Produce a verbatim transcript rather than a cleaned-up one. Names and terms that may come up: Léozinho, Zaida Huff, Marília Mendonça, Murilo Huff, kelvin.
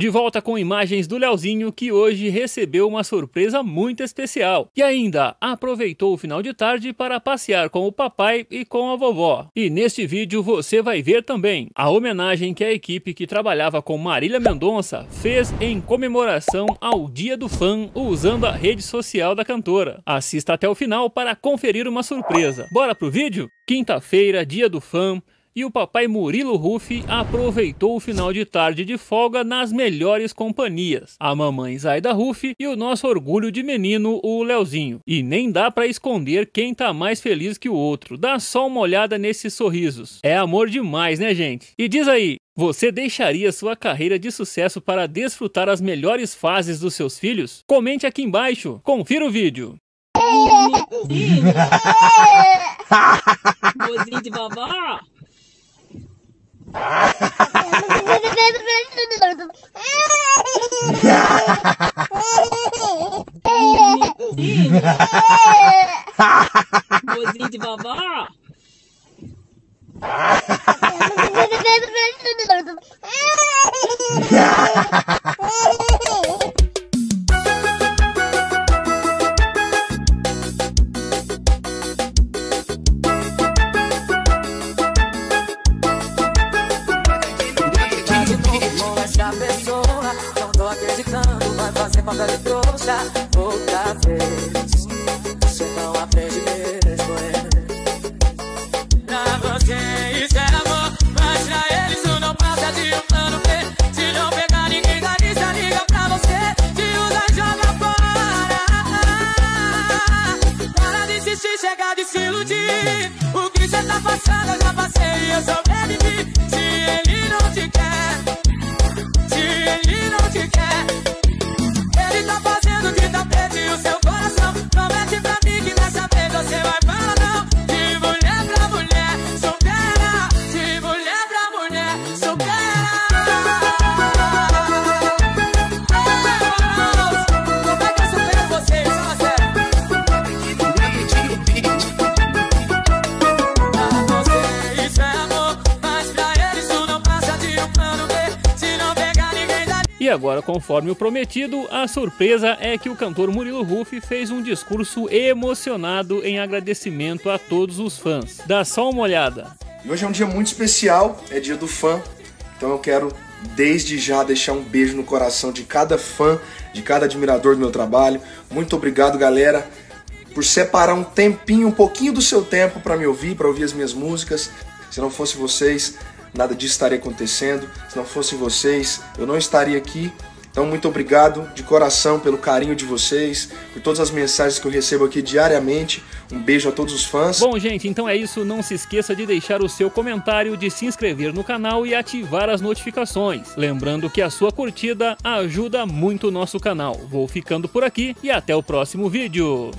De volta com imagens do Léozinho, que hoje recebeu uma surpresa muito especial. E ainda aproveitou o final de tarde para passear com o papai e com a vovó. E neste vídeo você vai ver também a homenagem que a equipe que trabalhava com Marília Mendonça fez em comemoração ao Dia do Fã usando a rede social da cantora. Assista até o final para conferir uma surpresa. Bora pro vídeo? Quinta-feira, Dia do Fã. E o papai Murilo Huff aproveitou o final de tarde de folga nas melhores companhias, a mamãe Zaida Huff e o nosso orgulho de menino, o Léozinho. E nem dá pra esconder quem tá mais feliz que o outro, dá só uma olhada nesses sorrisos. É amor demais, né, gente? E diz aí, você deixaria sua carreira de sucesso para desfrutar as melhores fases dos seus filhos? Comente aqui embaixo, confira o vídeo. Gozinho de babá. Gozinho de babá. Outra vez, você não aprende mesmo, é. Pra você isso é amor, mas pra eles tu não passa de um plano B. Se não pegar ninguém da lista, liga pra você, te usa e joga fora. Para de insistir, chega de se iludir. O que cê tá passando eu já passei e eu sobrevivi. Se ele não te quer, se ele não te quer, agora, conforme o prometido, a surpresa é que o cantor Murilo Huff fez um discurso emocionado em agradecimento a todos os fãs. Dá só uma olhada. E hoje é um dia muito especial, é dia do fã, então eu quero desde já deixar um beijo no coração de cada fã, de cada admirador do meu trabalho. Muito obrigado, galera, por separar um tempinho, um pouquinho do seu tempo para me ouvir, para ouvir as minhas músicas. Se não fosse vocês, nada disso estaria acontecendo. Se não fossem vocês, eu não estaria aqui. Então, muito obrigado de coração pelo carinho de vocês, por todas as mensagens que eu recebo aqui diariamente. Um beijo a todos os fãs. Bom, gente, então é isso. Não se esqueça de deixar o seu comentário, de se inscrever no canal e ativar as notificações. Lembrando que a sua curtida ajuda muito o nosso canal. Vou ficando por aqui e até o próximo vídeo.